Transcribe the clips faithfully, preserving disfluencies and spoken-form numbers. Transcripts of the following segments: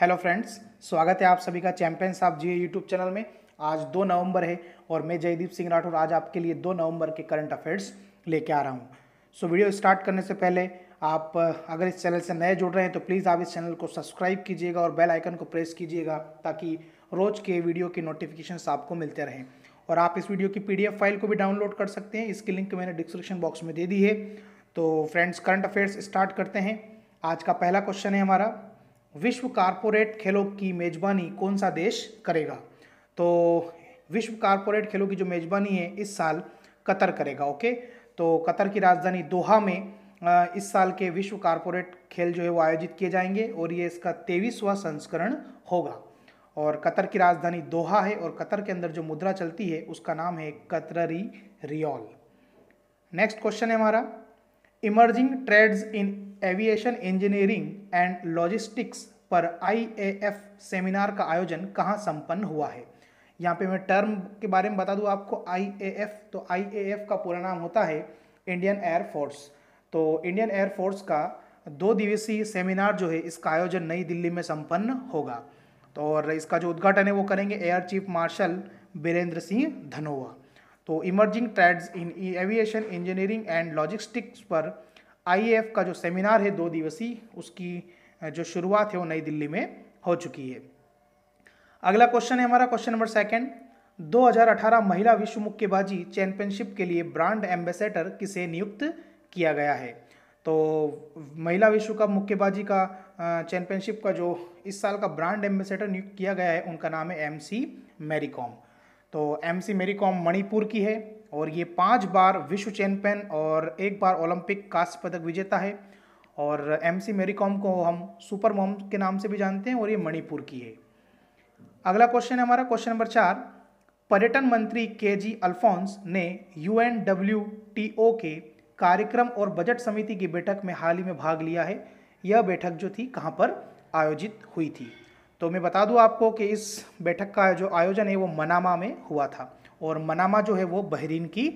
Hello friends, स्वागत है आप सभी का champions of GA YouTube channel में। आज दो नवंबर है और मैं जयदीप सिंह राठौर आज आपके लिए दो नवंबर के करंट अफेयर्स लेके आ रहा हूँ। सो वीडियो स्टार्ट करने से पहले आप अगर इस चैनल से नए जुड़ रहे हैं तो प्लीज़ आप इस चैनल को सब्सक्राइब कीजिएगा और बेल आइकन को प्रेस कीजिएगा ताकि रोज़ के वीडियो के नोटिफिकेशन आपको मिलते रहें। और आप इस वीडियो की पीडीएफ फाइल को भी डाउनलोड कर सकते हैं, इसकी लिंक मैंने डिस्क्रिप्शन बॉक्स में दे दी है। तो फ्रेंड्स, करंट अफेयर्स स्टार्ट करते हैं। आज का पहला क्वेश्चन है हमारा, विश्व कारपोरेट खेलों की मेज़बानी कौन सा देश करेगा? तो विश्व कारपोरेट खेलों की जो मेज़बानी है इस साल कतर करेगा। ओके, तो कतर की राजधानी दोहा में इस साल के विश्व कारपोरेट खेल जो है वो आयोजित किए जाएंगे और ये इसका तेईसवां संस्करण होगा। और कतर की राजधानी दोहा है और कतर के अंदर जो मुद्रा चलती है उसका नाम है कतररी रियाल। नेक्स्ट क्वेश्चन है हमारा, emerging trends in aviation engineering and logistics पर आईएएफ सेमिनार का आयोजन कहाँ संपन्न हुआ है? यहाँ पे मैं टर्म के बारे में बता दूँ आपको, आईएएफ। तो आईएएफ का पूरा नाम होता है इंडियन एयर फोर्स। तो इंडियन एयर फोर्स का दो दिवसीय सेमिनार जो है इसका आयोजन नई दिल्ली में संपन्न होगा। तो और इसका जो उद्घाटन है वो करेंगे air chief marshal Virendra Singh Dhanoa. तो emerging trends in aviation engineering and logistics पर आईएएफ का जो सेमिनार है दो दिवसीय, उसकी जो शुरुआत है वो नई दिल्ली में हो चुकी है। अगला क्वेश्चन है हमारा क्वेश्चन नंबर सेकंड, दो हज़ार अठारह महिला विश्व मुक्केबाजी चैंपियनशिप के लिए ब्रांड एम्बेसडर किसे नियुक्त किया गया है? तो महिला विश्व कप मुक्केबाजी का चैंपियनशिप का जो इस साल का ब्रांड एम्बेसडर नियुक्त किया गया है उनका नाम है एम सी मेरी कॉम। तो एम सी मेरी कॉम मणिपुर की है और ये पांच बार विश्व चैंपियन और एक बार ओलंपिक कांस्य पदक विजेता है। और एम सी मेरी कॉम को हम सुपर मॉम के नाम से भी जानते हैं और ये मणिपुर की है। अगला क्वेश्चन है हमारा क्वेश्चन नंबर चार, पर्यटन मंत्री केजी अल्फोंस ने U N W T O के कार्यक्रम और बजट समिति की बैठक में हाल ही में भाग लिया है। यह बैठक जो थी कहाँ पर आयोजित हुई थी? तो मैं बता दूँ आपको कि इस बैठक का जो आयोजन है वो मनामा में हुआ था और मनामा जो है वो बहरीन की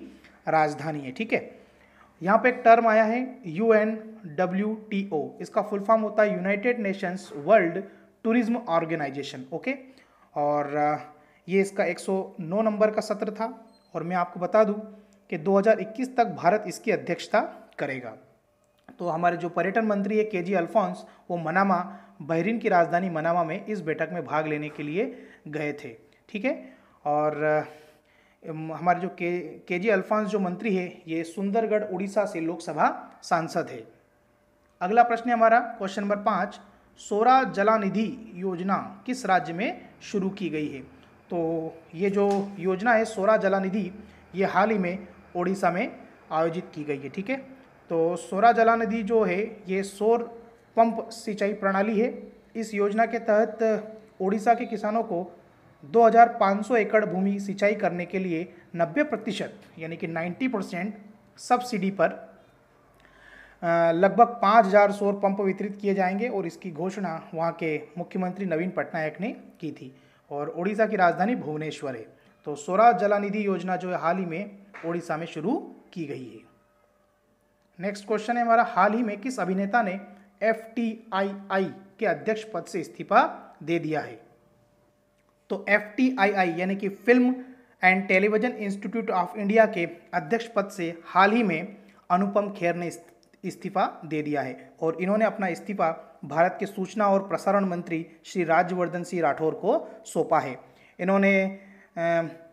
राजधानी है। ठीक है, यहाँ पे एक टर्म आया है U N W T O, इसका फुल फॉर्म होता है United Nations world tourism organisation. Okay, और ये इसका एक सौ नौ नंबर का सत्र था और मैं आपको बता दूं कि दो हज़ार इक्कीस तक भारत इसकी अध्यक्षता करेगा। तो हमारे जो पर्यटन मंत्री है केजी अल्फोंस, वो मनामा, बहरीन की राजधानी मनामा में इस बैठक में भाग लेने के लिए गए थे। ठीक है, और हमारे जो के केजी अल्फोंस जो मंत्री है ये सुंदरगढ़ उड़ीसा से लोकसभा सांसद है। अगला प्रश्न है हमारा क्वेश्चन नंबर पाँच, सोरा जलानिधि योजना किस राज्य में शुरू की गई है? तो ये जो योजना है सोरा जलानिधि, ये हाल ही में उड़ीसा में आयोजित की गई है। ठीक है, तो सोरा जलानिधि जो है ये सौर पंप सिंचाई प्रणाली है। इस योजना के तहत उड़ीसा के किसानों को दो हज़ार पाँच सौ एकड़ भूमि सिंचाई करने के लिए नब्बे प्रतिशत यानी कि नब्बे परसेंट सब्सिडी पर लगभग पाँच हज़ार सौर पंप वितरित किए जाएंगे और इसकी घोषणा वहां के मुख्यमंत्री नवीन पटनायक ने की थी। और ओडिशा की राजधानी भुवनेश्वर है। तो सोरा जलानिधि योजना जो है हाल ही में ओडिशा में शुरू की गई है। नेक्स्ट क्वेश्चन है हमारा, हाल ही में किस अभिनेता ने एफ टी आई आई के अध्यक्ष पद से इस्तीफा दे दिया है? तो एफ टी आई आई यानी कि film and television institute of India के अध्यक्ष पद से हाल ही में अनुपम खेर ने इस्तीफा दे दिया है और इन्होंने अपना इस्तीफा भारत के सूचना और प्रसारण मंत्री श्री राज्यवर्धन सिंह राठौर को सौंपा है। इन्होंने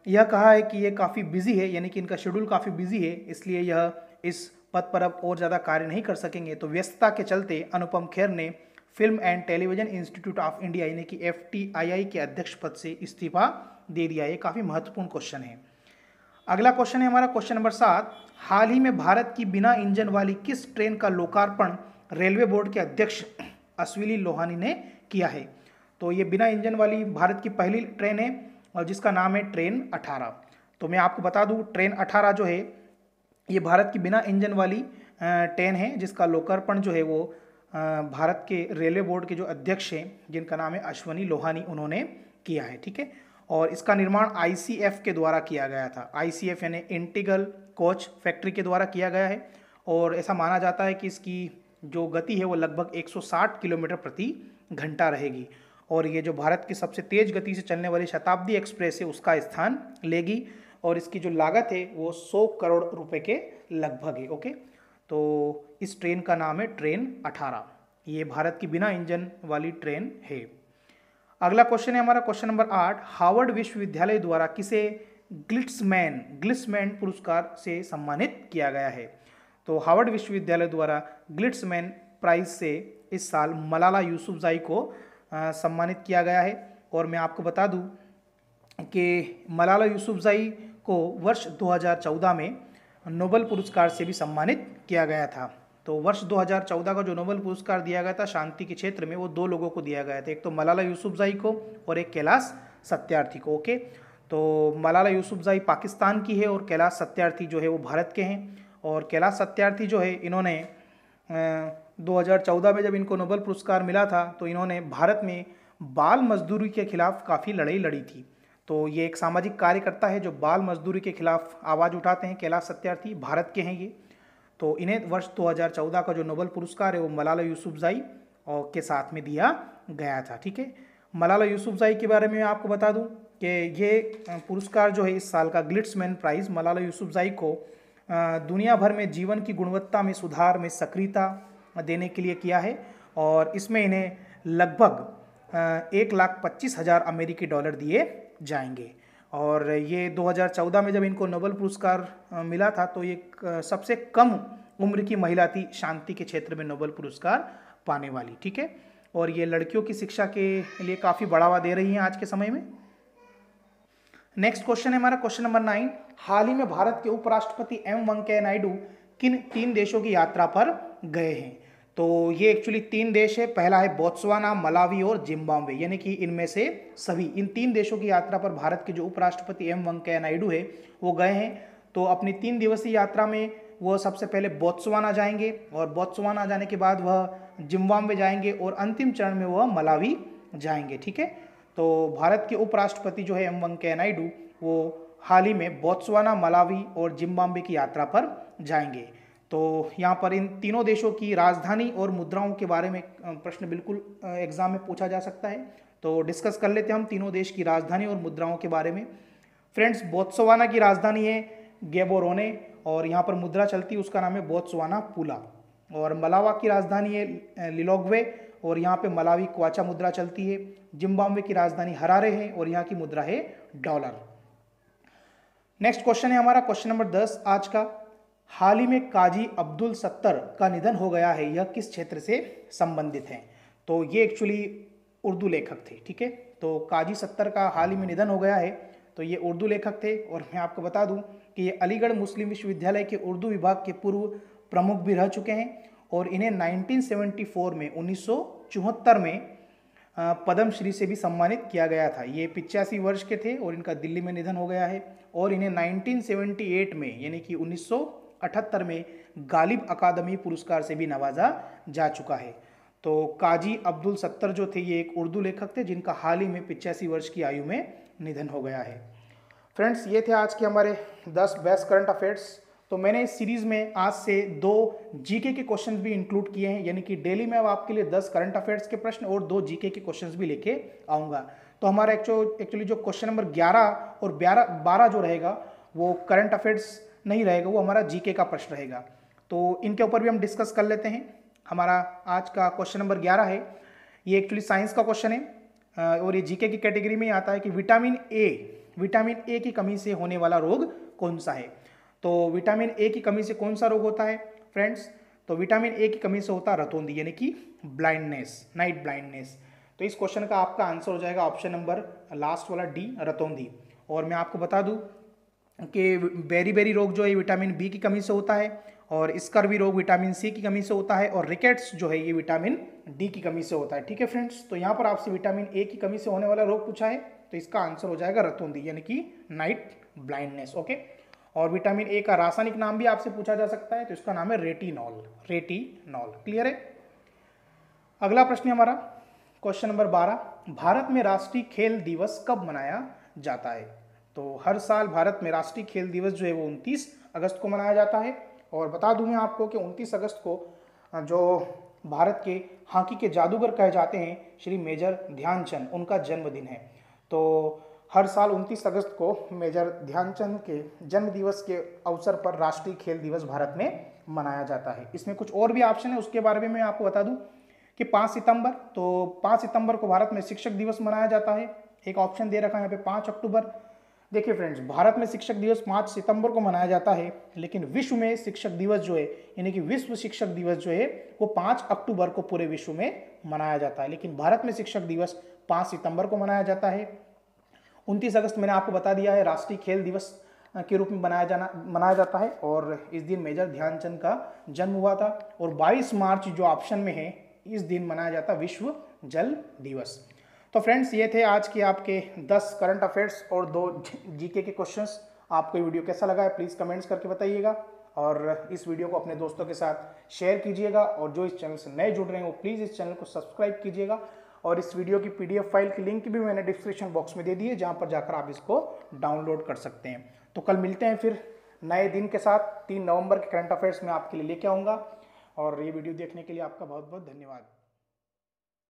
यह कहा है कि ये काफ़ी बिजी है, यानी कि इनका शेड्यूल काफ़ी बिजी है, इसलिए यह इस पद पर अब और ज़्यादा कार्य नहीं कर सकेंगे। तो व्यस्तता के चलते अनुपम खेर ने film and television institute of India यानी कि एफ टी आई आई के अध्यक्ष पद से इस्तीफा दे दिया। ये काफ़ी महत्वपूर्ण क्वेश्चन है। अगला क्वेश्चन है हमारा क्वेश्चन नंबर सात, हाल ही में भारत की बिना इंजन वाली किस ट्रेन का लोकार्पण रेलवे बोर्ड के अध्यक्ष अश्विनी लोहानी ने किया है? तो ये बिना इंजन वाली भारत की पहली ट्रेन है और जिसका नाम है ट्रेन अठारह। तो मैं आपको बता दूँ ट्रेन अठारह जो है ये भारत की बिना इंजन वाली ट्रेन है जिसका लोकार्पण जो है वो भारत के रेलवे बोर्ड के जो अध्यक्ष हैं जिनका नाम है अश्विनी लोहानी, उन्होंने किया है। ठीक है, और इसका निर्माण आईसीएफ के द्वारा किया गया था। आईसीएफ यानी इंटीगल कोच फैक्ट्री के द्वारा किया गया है और ऐसा माना जाता है कि इसकी जो गति है वो लगभग एक सौ साठ किलोमीटर प्रति घंटा रहेगी। और ये जो भारत की सबसे तेज़ गति से चलने वाली शताब्दी एक्सप्रेस है उसका स्थान लेगी और इसकी जो लागत है वो सौ करोड़ रुपए के लगभग है। ओके, तो इस ट्रेन का नाम है ट्रेन अठारह। ये भारत की बिना इंजन वाली ट्रेन है। अगला क्वेश्चन है हमारा क्वेश्चन नंबर आठ। हार्वर्ड विश्वविद्यालय द्वारा किसे ग्लिट्समैन ग्लिट्समैन पुरस्कार से सम्मानित किया गया है? तो हार्वर्ड विश्वविद्यालय द्वारा ग्लिट्समैन प्राइज से इस साल मलाला यूसुफजई को आ, सम्मानित किया गया है। और मैं आपको बता दूं कि मलाला यूसुफजई को वर्ष दो हज़ार चौदह में नोबेल पुरस्कार से भी सम्मानित किया गया था। तो वर्ष दो हज़ार चौदह का जो नोबेल पुरस्कार दिया गया था शांति के क्षेत्र में, वो दो लोगों को दिया गया था, एक तो मलाला यूसुफजई को और एक कैलाश सत्यार्थी को। ओके, तो मलाला यूसुफजई पाकिस्तान की है और कैलाश सत्यार्थी जो है वो भारत के हैं। और कैलाश सत्यार्थी जो है इन्होंने दो हज़ार चौदह में जब इनको नोबेल पुरस्कार मिला था तो इन्होंने भारत में बाल मजदूरी के खिलाफ काफ़ी लड़ाई लड़ी थी। तो ये एक सामाजिक कार्यकर्ता है जो बाल मजदूरी के खिलाफ आवाज़ उठाते हैं। कैलाश सत्यार्थी भारत के हैं ये। तो इन्हें वर्ष दो हज़ार चौदह का जो नोबेल पुरस्कार है वो मलाला यूसुफजई और के साथ में दिया गया था। ठीक है, मलाला यूसुफजई के बारे में मैं आपको बता दूं कि ये पुरस्कार जो है इस साल का ग्लिट्समैन प्राइज़ मलाला यूसुफजई को दुनिया भर में जीवन की गुणवत्ता में सुधार में सक्रियता देने के लिए किया है। और इसमें इन्हें लगभग एक लाख पच्चीस हज़ार अमेरिकी डॉलर दिए जाएंगे। और ये दो हज़ार चौदह में जब इनको नोबेल पुरस्कार मिला था तो ये सबसे कम उम्र की महिला थी शांति के क्षेत्र में नोबेल पुरस्कार पाने वाली। ठीक है, और ये लड़कियों की शिक्षा के लिए काफ़ी बढ़ावा दे रही हैं आज के समय में। नेक्स्ट क्वेश्चन है हमारा क्वेश्चन नंबर नाइन। हाल ही में भारत के उपराष्ट्रपति एम वेंकैया नायडू किन तीन देशों की यात्रा पर गए हैं? तो ये एक्चुअली तीन देश है, पहला है बोत्सवाना, मलावी और जिम्बाब्वे, यानी कि इनमें से सभी इन तीन देशों की यात्रा पर भारत के जो उपराष्ट्रपति एम वेंकैया नायडू है वो गए हैं। तो अपनी तीन दिवसीय यात्रा में वह सबसे पहले बोत्सवाना जाएंगे और बोत्सवाना जाने के बाद वह जिम्बाब्वे जाएंगे और अंतिम चरण में वह मलावी जाएंगे। ठीक है, तो भारत के उपराष्ट्रपति जो है एम वेंकैया नायडू वो हाल ही में बोत्सवाना, मलावी और जिम्बाब्वे की यात्रा पर जाएंगे। तो यहाँ पर इन तीनों देशों की राजधानी और मुद्राओं के बारे में प्रश्न बिल्कुल एग्जाम में पूछा जा सकता है। तो डिस्कस कर लेते हैं हम तीनों देश की राजधानी और मुद्राओं के बारे में। फ्रेंड्स, बोत्सवाना की राजधानी है गेबोरोने और यहाँ पर मुद्रा चलती है उसका नाम है बोत्सवाना पुला। और मलावा की राजधानी है लिलोग्वे और यहाँ पे मलावी क्वाचा मुद्रा चलती है। जिम्बाब्वे की राजधानी हरारे है और यहाँ की मुद्रा है डॉलर। नेक्स्ट क्वेश्चन है हमारा क्वेश्चन नंबर दस आज का। हाल ही में काजी अब्दुल सत्तार का निधन हो गया है, यह किस क्षेत्र से संबंधित हैं? तो ये एक्चुअली उर्दू लेखक थे। ठीक है, तो काजी सत्तार का हाल ही में निधन हो गया है, तो ये उर्दू लेखक थे। और मैं आपको बता दूं कि ये अलीगढ़ मुस्लिम विश्वविद्यालय के उर्दू विभाग के पूर्व प्रमुख भी रह चुके हैं और इन्हें नाइनटीन सेवेंटी फोर में उन्नीस सौ चौहत्तर में पद्मश्री से भी सम्मानित किया गया था। ये पिचासी वर्ष के थे और इनका दिल्ली में निधन हो गया है। और इन्हें नाइनटीन सेवेंटी एट में यानी कि उन्नीस सौ अठहत्तर में गालिब अकादमी पुरस्कार से भी नवाजा जा चुका है। तो काजी अब्दुल सत्तार जो थे ये एक उर्दू लेखक थे जिनका हाल ही में पिचासी वर्ष की आयु में निधन हो गया है। फ्रेंड्स, ये थे आज के हमारे दस बेस्ट करंट अफेयर्स। तो मैंने इस सीरीज़ में आज से दो जीके के क्वेश्चन भी इंक्लूड किए हैं, यानी कि डेली मैं अब आपके लिए दस करंट अफेयर्स के प्रश्न और दो जीके के क्वेश्चन भी लेके आऊँगा। तो हमारा एक्चुअली जो क्वेश्चन नंबर ग्यारह और बारह बारह जो रहेगा वो करंट अफेयर्स नहीं रहेगा, वो हमारा जीके का प्रश्न रहेगा। तो इनके ऊपर भी हम डिस्कस कर लेते हैं। हमारा आज का क्वेश्चन नंबर ग्यारह है, ये एक्चुअली साइंस का क्वेश्चन है और ये जीके की कैटेगरी में आता है कि विटामिन ए विटामिन ए की कमी से होने वाला रोग कौन सा है? तो विटामिन ए की कमी से कौन सा रोग होता है फ्रेंड्स? तो विटामिन ए की कमी से होता है रतौंधी, यानी कि ब्लाइंडनेस, नाइट ब्लाइंडनेस। तो इस क्वेश्चन का आपका आंसर हो जाएगा ऑप्शन नंबर लास्ट वाला डी, रतौंधी। और मैं आपको बता दूँ कि बेरी बेरी रोग जो है विटामिन बी की कमी से होता है और स्कर्वी रोग विटामिन सी की कमी से होता है और रिकेट्स जो है ये विटामिन डी की कमी से होता है। ठीक है फ्रेंड्स, तो यहाँ पर आपसे विटामिन ए की कमी से होने वाला रोग पूछा है तो इसका आंसर हो जाएगा रतौंधी, यानी कि नाइट ब्लाइंडनेस। ओके, और विटामिन ए का रासायनिक नाम भी आपसे पूछा जा सकता है तो इसका नाम है रेटिनॉल, रेटिनॉल। क्लियर है। अगला प्रश्न है हमारा क्वेश्चन नंबर बारह। भारत में राष्ट्रीय खेल दिवस कब मनाया जाता है? तो हर साल भारत में राष्ट्रीय खेल दिवस जो है वो उनतीस अगस्त को मनाया जाता है। और बता दूं मैं आपको कि उनतीस अगस्त को जो भारत के हॉकी के जादूगर कहे जाते हैं श्री मेजर ध्यानचंद, उनका जन्मदिन है। तो हर साल उनतीस अगस्त को मेजर ध्यानचंद के जन्म दिवस के अवसर पर राष्ट्रीय खेल दिवस भारत में मनाया जाता है। इसमें कुछ और भी ऑप्शन है, उसके बारे में मैं आपको बता दूं कि पाँच सितंबर, तो पाँच सितंबर को भारत में शिक्षक दिवस मनाया जाता है, एक ऑप्शन दे रखा है यहाँ पे पाँच अक्टूबर। देखिए फ्रेंड्स, भारत में शिक्षक दिवस पाँच सितंबर को मनाया जाता है, लेकिन विश्व में शिक्षक दिवस जो है यानी कि विश्व शिक्षक दिवस जो है वो पाँच अक्टूबर को पूरे विश्व में मनाया जाता है, लेकिन भारत में शिक्षक दिवस पाँच सितंबर को मनाया जाता है। उनतीस अगस्त मैंने आपको बता दिया है राष्ट्रीय खेल दिवस के रूप में मनाया जाना मनाया जाता है और इस दिन मेजर ध्यानचंद का जन्म हुआ था। और बाईस मार्च जो ऑप्शन में है, इस दिन मनाया जाता विश्व जल दिवस। तो फ्रेंड्स, ये थे आज के आपके दस करंट अफेयर्स और दो जीके के क्वेश्चंस। आपको ये वीडियो कैसा लगा है प्लीज़ कमेंट्स करके बताइएगा और इस वीडियो को अपने दोस्तों के साथ शेयर कीजिएगा। और जो इस चैनल से नए जुड़ रहे हैं वो प्लीज़ इस चैनल को सब्सक्राइब कीजिएगा। और इस वीडियो की पीडीएफ फाइल की लिंक भी मैंने डिस्क्रिप्शन बॉक्स में दे दी है, जहाँ पर जाकर आप इसको डाउनलोड कर सकते हैं। तो कल मिलते हैं फिर नए दिन के साथ। तीन नवंबर के करंट अफेयर्स में आपके लिए लेके आऊँगा। और ये वीडियो देखने के लिए आपका बहुत बहुत धन्यवाद।